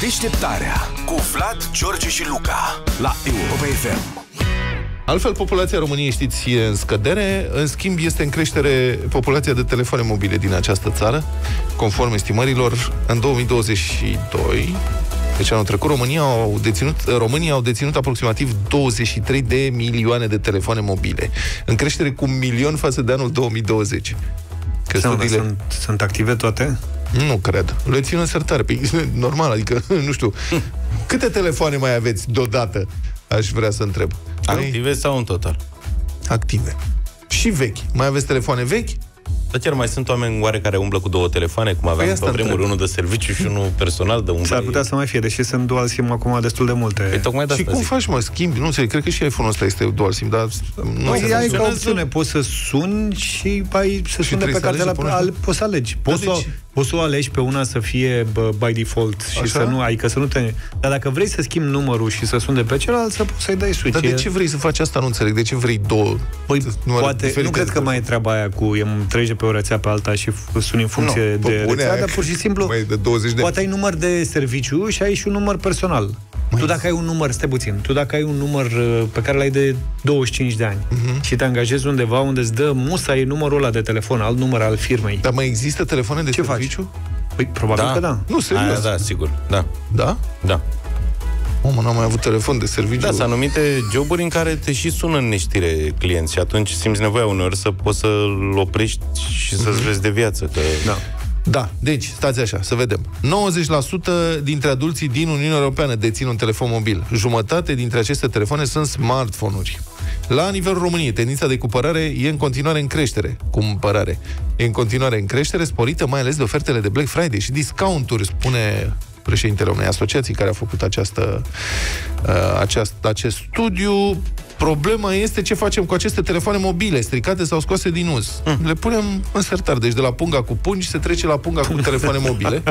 Deșteptarea cu Vlad, George și Luca la Europa FM. Altfel, populația României, știți, e în scădere. În schimb, este în creștere populația de telefoane mobile din această țară. Conform estimărilor, în 2022, deci anul trecut, românii au deținut aproximativ 23 de milioane de telefoane mobile, în creștere cu 1 milion față de anul 2020. Sunt active toate? Nu cred. Le țin în sertare. Normal, adică, nu știu. Câte telefoane mai aveți deodată? Aș vrea să întreb. Active sau în total? Active. Și vechi. Mai aveți telefoane vechi? Dar chiar mai sunt oameni oare care umblă cu două telefoane, cum aveam pe vremuri, unul de serviciu și unul personal de umblare. S-ar putea să mai fie, deși sunt dual SIM acum destul de multe. Și cum faci, mă, schimbi? Nu știu, cred că și iPhone-ul ăsta este dual SIM, dar nu știu. Ai ca opțiune, poți să suni și ai să sune pe cartea la, poți să alegi. Poți să o alegi pe una să fie by default și să nu ai, că să nu te... Dar dacă vrei să schimbi numărul și să suni de pe celălalt, să poți să-i dai switch. Dar de ce vrei să faci asta? Nu înțeleg. De ce vrei două? Poate, nu cred că mai e treaba aia cu trece pe o rețea pe alta și suni în funcție de rețea, dar pur și simplu poate ai număr de serviciu și ai și un număr personal. Tu dacă ai un număr, stai puțin, tu dacă ai un număr pe care l-ai de 25 de ani și te angajezi undeva unde îți dă musai numărul ăla de telefon, alt număr al firmei. Dar mai există telefoane de serviciu? Păi, probabil că da. Nu, serios. Da, sigur. Da? Da. Omul n-a mai avut telefon de serviciu. Da, sunt anumite joburi în care te și sună în neștire clienți și atunci simți nevoia uneori să poți să-l oprești și să-ți vezi de viață. Că... Da, deci, stați așa, să vedem. 90% dintre adulții din Uniunea Europeană dețin un telefon mobil. Jumătate dintre aceste telefoane sunt smartphone-uri. La nivelul României, tendința de cumpărare e în continuare în creștere. Sporită mai ales de ofertele de Black Friday și discounturi, spune președintele unei asociații care a făcut acest studiu. Problema este ce facem cu aceste telefoane mobile, stricate sau scoase din uz. Le punem în sertar. Deci de la punga cu pungi se trece la punga cu telefoane mobile.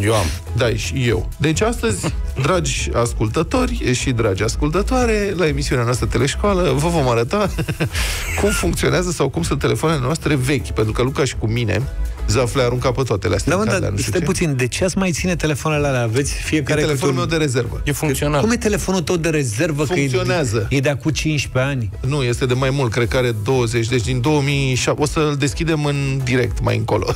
Eu am. Da, și eu. Deci astăzi, dragi ascultători și dragi ascultătoare, la emisiunea noastră Teleșcoală, vă vom arăta cum funcționează sau cum sunt telefoanele noastre vechi. Pentru că Luca și cu mine Zafle arunca pe toate astea. Dar stai puțin, de ce ați mai ține telefoanele alea? Aveți fiecare... E telefonul meu de rezervă. E funcțional. Cum e telefonul tău de rezervă? Funcționează. Că e de acum 15 ani. Nu, este de mai mult, cred că are 20. Deci din 2007. O să-l deschidem în direct mai încolo.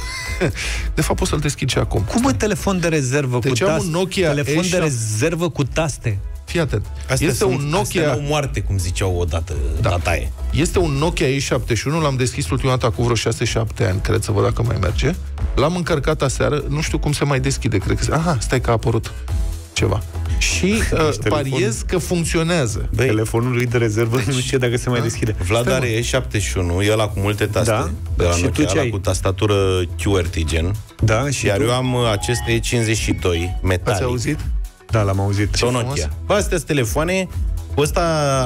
De fapt, o să-l deschid și acum. Cum e telefon de rezervă cu taste? Deci am un Nokia E71. Telefon de rezervă cu taste. Fii atent. Este un Nokia moarte, cum ziceau odată la taie. Este un Nokia E71, l-am deschis ultima dată cu vreo 6-7 ani, cred, să văd dacă mai merge. L-am încărcat aseară, nu știu cum se mai deschide, cred că... Aha, stai că a apărut ceva. Și pariez că funcționează. Băi, telefonul lui de rezervă, deci, nu știu dacă se mai deschide. Vlad are E71, el cu multe taste. Da? Și Nokia, tu ce ai? Cu tastatură QWERTY gen. Da, și iar tu? Eu am acest E52 metalic. Ați auzit? Da, l-am auzit. Sau Nokia. Astea sunt telefoane. Ăsta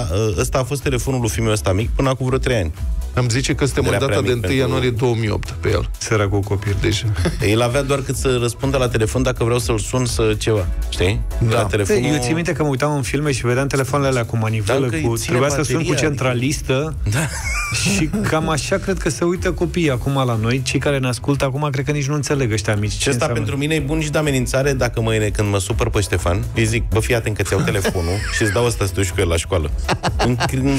a fost telefonul lui fiul ăsta mic până acum vreo 3 ani. Îmi zice că suntem în data de 1 ianuarie 2008 pe el. Săracul copil. Deci, el avea doar cât să răspundă la telefon dacă vreau să-l sun să ceva. Știi? Da. Telefonul... Eu țin minte că mă uitam în filme și vedeam telefoanele alea cu manivelă. Trebuia să sun cu centralistă. Da. Și cam așa cred că se uită copiii acum la noi. Cei care ne ascultă acum cred că nici nu înțeleg ăștia mici. Și asta pentru mine e bun și de amenințare. Dacă mâine când mă supăr pe Ștefan, îi zic, bă, fii atent că ți-au telefonul și îți dau ăsta să te duci cu el la școală. În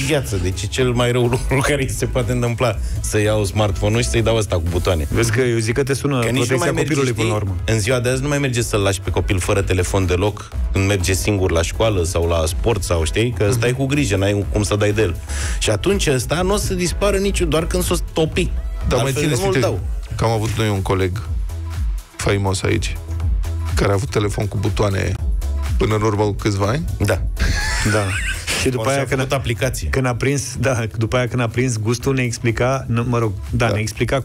gheață. Deci cel mai rău lucru care îi se poate întâmpla, să iau smartphone-ul și să-i dau ăsta cu butoane. Vezi că eu zic că te sună că nici nu mai merge, copilului, până la urmă. În ziua de azi nu mai merge să-l lași pe copil fără telefon deloc, când merge singur la școală sau la sport sau știi, că stai cu grijă, n-ai cum să dai de el. Și atunci ăsta nu o să dispară niciun, doar când s-o topi. Dar mai țineți minte că am avut noi un coleg faimos aici, care a avut telefon cu butoane până în urmă cu câțiva ani. Da. Și după aia când a prins gustul, ne explica, ne explica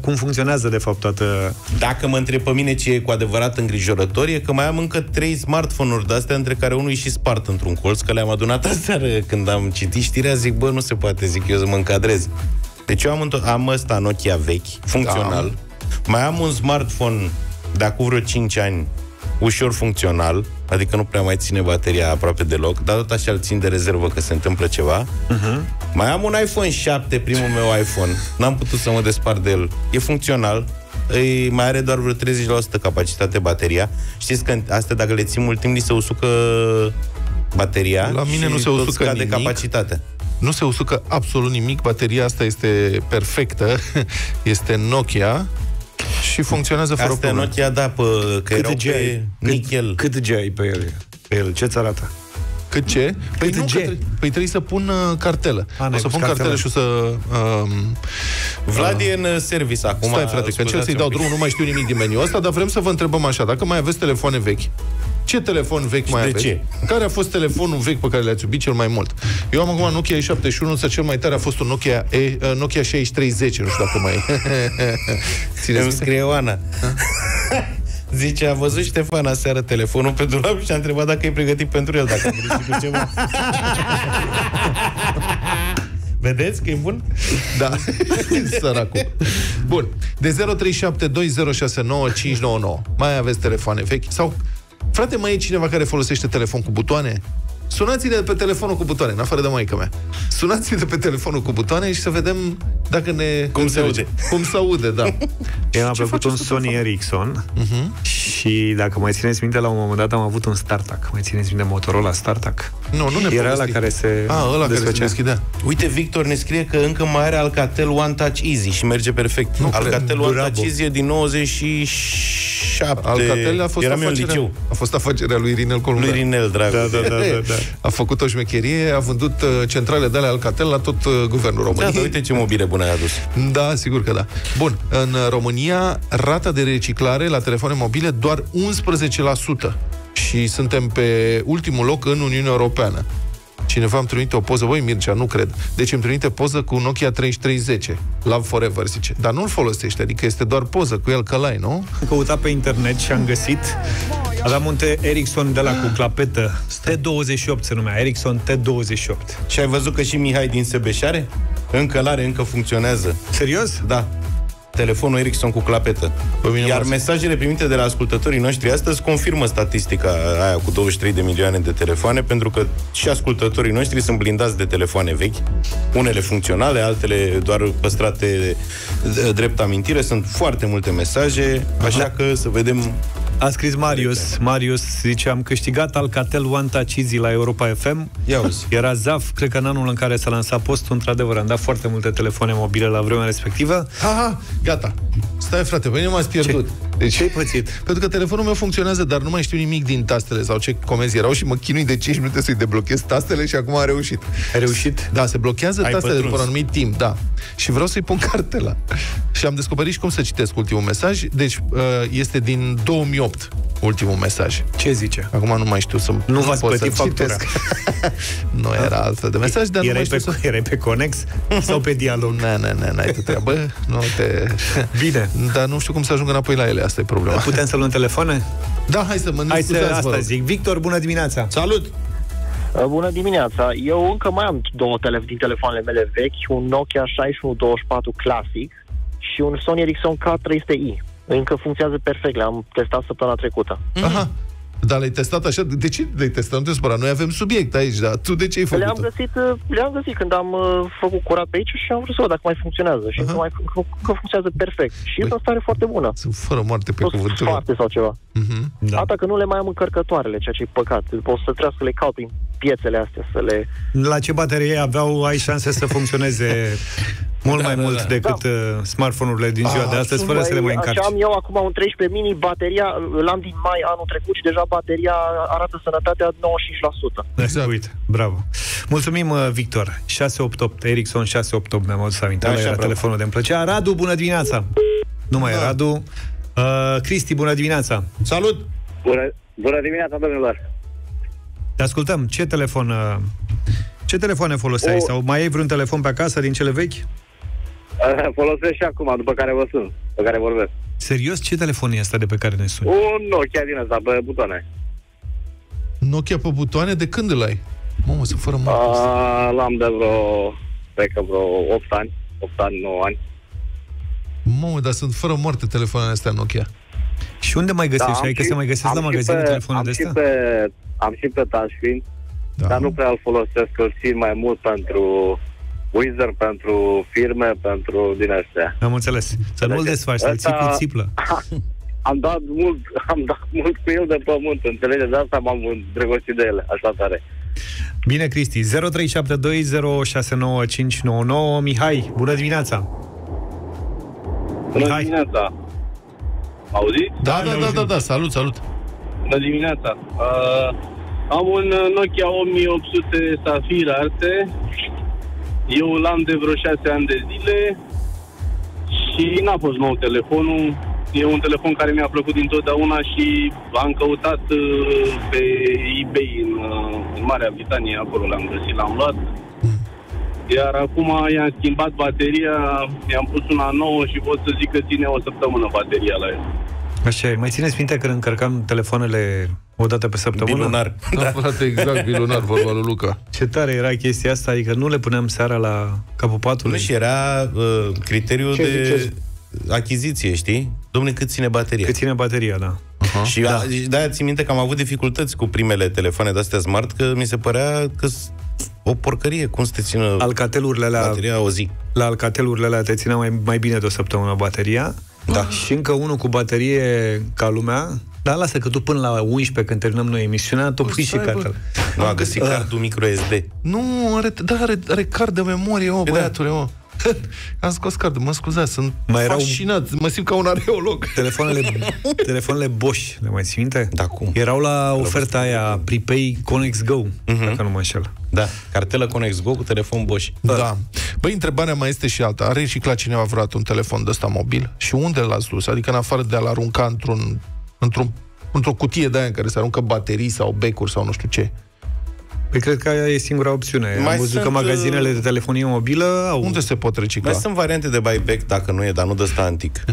cum funcționează de fapt toată. Dacă mă întreb pe mine ce e cu adevărat îngrijorător, e că mai am încă 3 smartphone-uri de astea, între care unul e și spart într-un colț, că le-am adunat aseară când am citit știrea, zic, bă, nu se poate, zic, eu să mă încadrez. Deci eu am ăsta Nokia vechi, funcțional. Mai am un smartphone de acum vreo 5 ani, ușor funcțional, adică nu prea mai ține bateria aproape deloc, dar tot așa îl țin de rezervă că se întâmplă ceva. Mai am un iPhone 7, primul meu iPhone. N-am putut să mă despart de el. E funcțional, mai are doar vreo 30% capacitate bateria. Știți că astea, dacă le ții mult timp, li se usucă bateria. La mine nu se usucă nimic. Capacitate. Nu se usucă absolut nimic. Bateria asta este perfectă. Este Nokia și funcționează fără probleme. Asta Nokia, da, că erau pe nichel. Cât G ai pe el? Pe el, ce-ți arată? Cât ce? Păi, nu, trebuie să pun cartelă. O să pun cartelă și o să... Vlad e în service acum. Stai, frate, că încerc să-i dau drumul, nu mai știu nimic din meniul ăsta, dar vrem să vă întrebăm așa, dacă mai aveți telefoane vechi, ce telefon vechi mai aveți? Ce? Care a fost telefonul vechi pe care l-ați iubit cel mai mult? Eu am acum Nokia E71, să cel mai tare a fost un Nokia 6310, nu știu dacă mai e. Îmi scrie Oana. Zice, a văzut Ștefan aseară telefonul pe dulap și a întrebat dacă e pregătit pentru el, dacă am vrut cu ceva. Vedeți că e bun? Da, săracul. Bun, de 0372069599. Mai aveți telefoane vechi? Sau, frate, mai e cineva care folosește telefon cu butoane? Sunați-ne de pe telefonul cu butoane, în afară de maică mea. Sunați-ne de pe telefonul cu butoane și să vedem dacă ne... Cum se aude. Cum se aude, da. Mi-a plăcut un Sony Ericsson și, dacă mai țineți minte, la un moment dat am avut un Startac. Mai țineți minte Motorola Startac? Nu, nu ne era la care se... A, ăla care se deschidea. Uite, Victor ne scrie că încă mai are Alcatel One Touch Easy și merge perfect. Nu, Alcatel One Touch Easy e din 97. Alcatel a fost afacerea. A fost afacerea lui Irinel Columbea. Lui Irinel, drag. Da. A făcut o șmecherie, a vândut centrale de ale Alcatel la tot guvernul României. Da, uite ce mobile bune ai adus. Da, sigur că da. Bun, în România rata de reciclare la telefoane mobile doar 11% și suntem pe ultimul loc în Uniunea Europeană. Cineva îmi trimite o poză, băi, Mircea, nu cred. Deci îmi trimite poză cu Nokia 3310. Love Forever, zice. Dar nu-l folosește, adică este doar poză cu el că l-ai, nu? Am căutat pe internet și am găsit. Aveam un Ericsson de la cu clapetă. T-28 se numea, Ericsson T-28. Și ai văzut că și Mihai din Sebeș are? Încă l-are, încă funcționează. Serios? Da. Telefonul Ericsson cu clapetă. Iar mesajele primite de la ascultătorii noștri astăzi confirmă statistica aia cu 23 de milioane de telefoane, pentru că și ascultătorii noștri sunt blindați de telefoane vechi, unele funcționale, altele doar păstrate drept amintire. Sunt foarte multe mesaje, așa că să vedem. A scris Marius. Marius zice, am câștigat Alcatel One Touch Easy la Europa FM. Era zaf, cred că în anul în care s-a lansat postul, într-adevăr, am dat foarte multe telefoane mobile la vremea respectivă. Aha, gata. Stai, frate, băi, nu m-ați pierdut. Ce ai pățit? Pentru că telefonul meu funcționează, dar nu mai știu nimic din tastele sau ce comenzi erau și mă chinui de 5 minute să-i deblochez tastele și acum a reușit. Ai reușit? Da, se blochează tastele după un anumit timp, da. Și vreau să-i pun cartela. Și am descoperit și cum să citesc ultimul mesaj. Deci, este din 2008. Ultimul mesaj. Ce zice? Acum nu mai știu să... Nu v-ați plătit factura. Nu era altfel de mesaj, dar nu mai știu să... Erai pe Conex sau pe Dialog? N-ai tu treabă. Bine. Dar nu știu cum să ajung înapoi la ele, asta e problema. Putem să luăm telefoane? Da, hai să mă... Hai să asta zic. Victor, bună dimineața! Salut! Bună dimineața! Eu încă mai am două din telefoanele mele vechi, un Nokia 6124 clasic și un Sony Ericsson K300i. Încă funcționează perfect, le-am testat săptămâna trecută. Aha, dar le-ai testat așa? De ce le-ai testat? Nu te supăra, noi avem subiect aici, dar tu de ce ai făcut? Le-am găsit când am făcut curat pe aici și am vrut să văd dacă mai funcționează. Și că funcționează perfect. Și e o stare foarte bună. Sunt fără moarte pe cuvântul. Foarte sau ceva. Da. Asta că nu le mai am încărcătoarele, ceea ce e păcat. O să trebuie să le caut prin piețele astea, să le... La ce baterie aveau, ai șanse să funcționeze... Mult mai mult decât smartphone-urile din ziua de astăzi, fără să le mai încarci. Așa am eu acum un 13 mini, bateria l-am din mai anul trecut și deja bateria arată sănătatea 95%. Exact. Uite, bravo. Mulțumim, Victor. 688, Ericsson 688, mi-am adus aminte. Ăla era telefonul de-mi plăcea. Radu, bună dimineața! Nu mai e Radu. Cristi, bună dimineața! Salut! Bună dimineața, domnilor! Te ascultăm. Ce telefoane foloseai? Sau mai ai vreun telefon pe acasă din cele vechi? Folosesc și acum, după care vă sun, pe care vorbesc. Serios? Ce telefon e ăsta de pe care ne suni? Un Nokia din ăsta, pe butoane. Nokia pe butoane? De când îl ai? Mamă, sunt fără mare. L-am de vreo 8 ani, 9 ani. Mamă, dar sunt fără moarte telefoanele astea Nokia. Și unde mai găsești? Adică să mai găsesc la magazine telefonul de ăsta? Am și pe touchscreen, dar nu prea îl folosesc, îl țin mai mult pentru... Wizard, pentru firme, pentru din astea. Am înțeles. Să nu-l desfaci, să-l ții cu țiplă. Am dat mult cu el de pământ, înțelegeți? De asta m-am îndrăgostit de ele, așa tare. Bine, Cristi. 0372069599. Mihai, bună dimineața! Bună dimineața! Auziți? Da, salut! Bună dimineața! Am un Nokia 1800 Safir Arte. Eu l-am de vreo 6 ani de zile și n-a fost nou telefonul. E un telefon care mi-a plăcut dintotdeauna și am căutat pe eBay în Marea Britanie, acolo l-am găsit, l-am luat. Iar acum i-am schimbat bateria, i-am pus una nouă și pot să zic că ține o săptămână bateria la el. Așa, mai țineți minte că încărcam telefoanele o dată pe săptămână? Bilunar. Da, frate, exact, bilunar, vorba lui Luca. Ce tare era chestia asta, adică nu le puneam seara la capul patului. Nu, și era criteriul de achiziție, știi? Dom'le, cât ține bateria? Cât ține bateria, da. Și da. De-aia țin minte că am avut dificultăți cu primele telefoane de-astea smart, că mi se părea că o porcărie, cum să te țină Alcatelurile alea, bateria o zi. La Alcatelurile alea te ținea mai bine de o săptămână bateria. Da. Și încă unul cu baterie ca lumea. Dar lasă că tu până la 11, când terminăm noi emisiunea, tu pui și cartea. Nu a găsit cardul microSD. Nu, are card de memorie, o, băiatule, o. Am scos cardul, mă scuzați, sunt fascinat, mă simt ca un areolog. Telefoanele Bosch, le mai ții minte? Da, cum? Erau la oferta aia Prepay Conex Go, dacă nu mă înșel. Da, cartelă Conex Go cu telefon Bosch. Da. Băi, întrebarea mai este și alta. A reciclat cineva vreodată un telefon de ăsta mobil? Și unde l-ați dus? Adică în afară de a-l arunca într-o cutie de aia în care se aruncă baterii sau becuri sau nu știu ce. Păi cred că aia e singura opțiune. Am văzut că magazinele de telefonie mobilă au... Unde se pot recicla? Mai sunt variante de buyback, dacă nu e, dar nu de ăsta antic.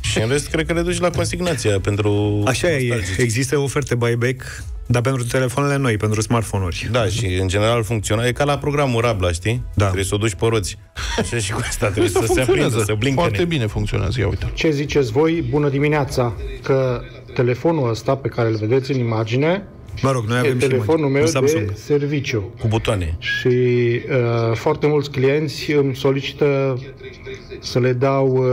Și în rest, cred că le duci la consignația pentru... Așa e, există oferte buyback, dar pentru telefoanele noi, pentru smartphone-uri. Da, și în general funcționa. E ca la programul Rabla, știi? Da. Trebuie să o duci pe roți. Așa și cu asta trebuie să se aprindă, să blinkene. Foarte bine funcționează, ia uite. Ce ziceți voi? Bună dimineața! Că telefonul ăsta pe care îl vedeți în imagine... Mă rog, noi avem telefonul meu de serviciu. Cu butoane. Și foarte mulți clienți îmi solicită să le dau,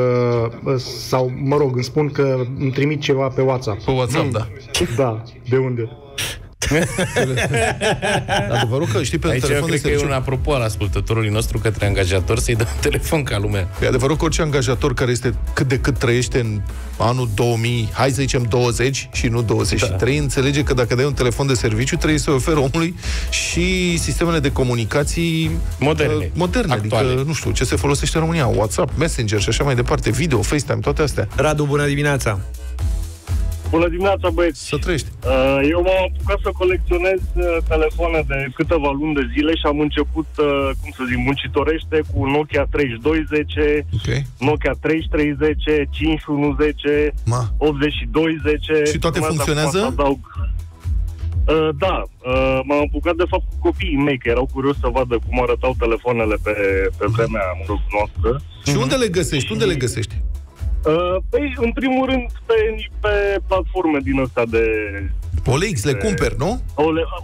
sau, mă rog, îmi spun că îmi trimit ceva pe WhatsApp. Pe WhatsApp, da. Da, de unde? Adevărul că, știi, pe aici telefon cred că e un apropo al ascultătorului nostru către angajator, să-i dăm telefon ca lumea. E adevărul că orice angajator care este cât de cât trăiește în anul 2000, hai să zicem 20 și nu 23, da, înțelege că dacă dai un telefon de serviciu trebuie să-i oferi omului și sistemele de comunicații moderne, actuale. Adică, nu știu, ce se folosește în România, WhatsApp, Messenger și așa mai departe, video, FaceTime, toate astea. Radu, bună dimineața! Bună dimineața, băieți! Să trăiești! Eu m-am apucat să colecționez telefoane de câteva luni de zile și am început, cum să zic, muncitorește cu Nokia 3210, okay, Nokia 3310, 5110, 8210... Și toate funcționează? M-am apucat de fapt cu copiii mei, că erau curios să vadă cum arătau telefoanele pe vremea noastră. Și unde le găsești? Unde le găsești? Păi, în primul rând, pe platforme din ăsta de... OLX le cumperi, nu?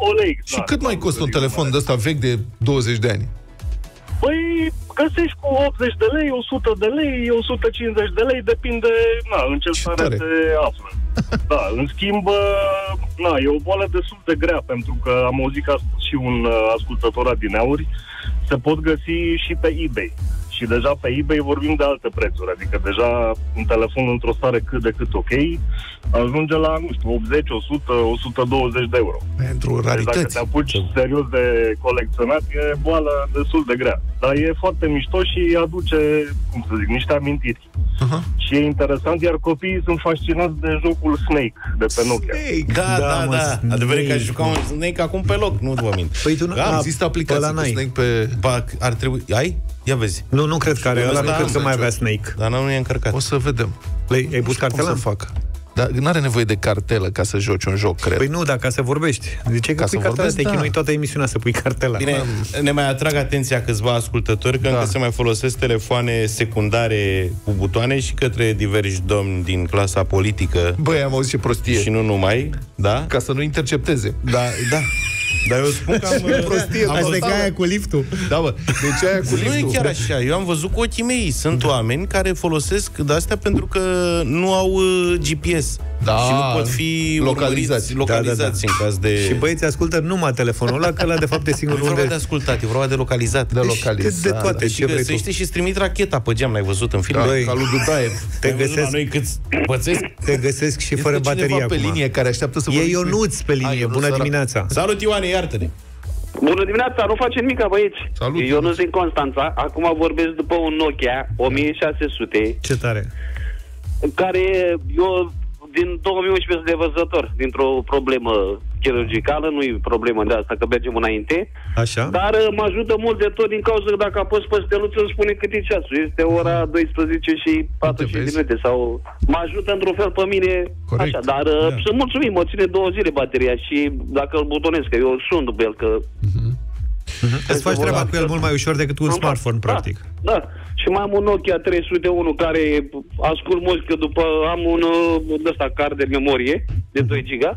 OLX, și da, cât mai costă un telefon de ăsta vechi de 20 de ani? Păi, găsești cu 80 de lei, 100 de lei, 150 de lei, depinde, în ce stare te află. Da, în schimb, e o boală destul de grea, pentru că am auzit că a spus și un ascultător adineauri, se pot găsi și pe eBay. Și deja pe eBay vorbim de alte prețuri, adică deja un telefon într-o stare cât de cât ok ajunge la, nu știu, 80, 100, 120 de euro. Pentru rarități. Deci dacă te apuci serios de colecționat, e boală destul de grea. Dar e foarte mișto și aduce, cum să zic, niște amintiri. Și e interesant, iar copiii sunt fascinați de jocul Snake, de pe Nokia. Da. Adevărat că aș juca un Snake acum pe loc, nu vă mint. Păi tu nu există aplicații cu Snake pe... ar trebui... Ai? Ia vezi. Nu cred că are, ăla nu cred că mai avea Snake. Dar nu e încărcat. O să vedem. Ai pus cartela? Dar nu are nevoie de cartelă ca să joci un joc, cred. Păi nu, dar ca să vorbești. Deci ca să vorbești, te chinui toată emisiunea să pui cartela. Bine, ne mai atrag atenția câțiva ascultători că încă se mai folosesc telefoane secundare cu butoane și către diversi domni din clasa politică. Băi, am auzit ce prostie. Și nu numai, da? Ca să nu intercepteze. Da. Dar eu spun că am prostie. Asta e ca aia cu liftul. Da, bă. Deci aia cu liftul. Nu e chiar așa. Eu am văzut cu ochii mei. Sunt oameni care folosesc de astea pentru că nu au GPS. Da, și nu pot fi localizați în caz de... Și băieți ascultă numai telefonul ăla, că ăla de fapt e singurul unde... E vorba de ascultat, e vorba de localizat. De localizat. De toate. Și găsește și-ți trimit racheta pe geam, n-ai văzut în filme? Ca lui Dudaev. Te găsesc... Noi câți pățesc? Te găsesc și fără baterie acum. E linie care așteaptă să vorbim. E Ionuț pe linie. Bună dimineața. Salut, Ioane, iartă-ne. Bună dimineața, nu facem nimica, băieți. Salut. Ionuț din Constanța. Acum vorbesc după un Nokia 1600. Ce tare. Care eu... Din 2011 de văzător, dintr-o problemă chirurgicală, nu-i problemă de asta, că mergem înainte. Așa. Dar mă ajută mult de tot din cauza că dacă apăs pe steluță îmi spune cât e ceasul. Este ora 12:45 sau mă ajută într-un fel pe mine. Corect. Așa, dar sunt mulțumit, mă ține 2 zile bateria și dacă îl butonesc, că eu sunt după el, că... Îți faci treaba cu el mult mai ușor decât cu un smartphone, practic. Da, da. Și mai am un Nokia 301 care ascult muzică după... Am un card de memorie de 2 giga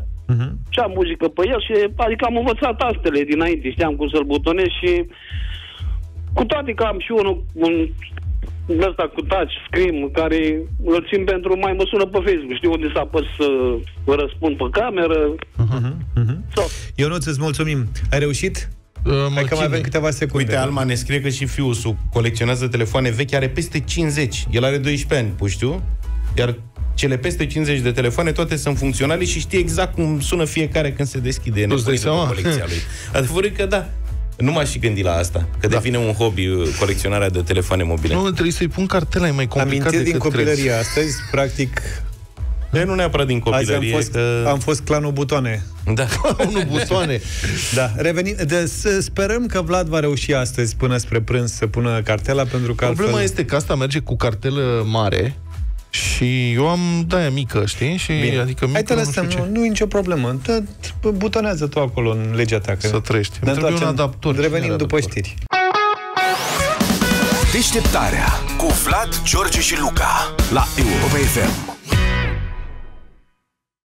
și am muzică pe el și adică am învățat tastele dinainte, știam cum să-l butonez și cu toate că am și un cu touch screen care îl țin pentru mai mă sună pe Facebook, știu unde să apăs să răspund pe cameră. Ionuț, îți mulțumim. Ai reușit? Hai că mai avem câteva secunde. Uite, Alma ne scrie că și fiul său colecționează telefoane vechi, are peste 50. El are 12 ani, puștiu. Iar cele peste 50 de telefoane, toate sunt funcționale și știe exact cum sună fiecare când se deschide. Nu-ți dai seama? Colecția lui. Adevărul că da. Nu m-aș și gândi la asta, că devine un hobby colecționarea de telefoane mobile. Nu, trebuie să-i pun cartela, e mai complicat. Amintiri din copilărie astăzi, practic... Nu neapărat din copilărie. Am fost clanul butoane. Da. Clanul butoane. Da. Revenim. Sperăm că Vlad va reuși astăzi până spre prânz să pună cartela, pentru că problema altfel... este că asta merge cu cartelă mare și eu am de-aia mică, știi? Și adică mică, hai te lăsăm, nu e nicio problemă. Butonează tu acolo în legea ta. Să trăiești. Ne trebuie un adaptor. Revenim după știri. Deșteptarea cu Vlad, George și Luca la Europa FM.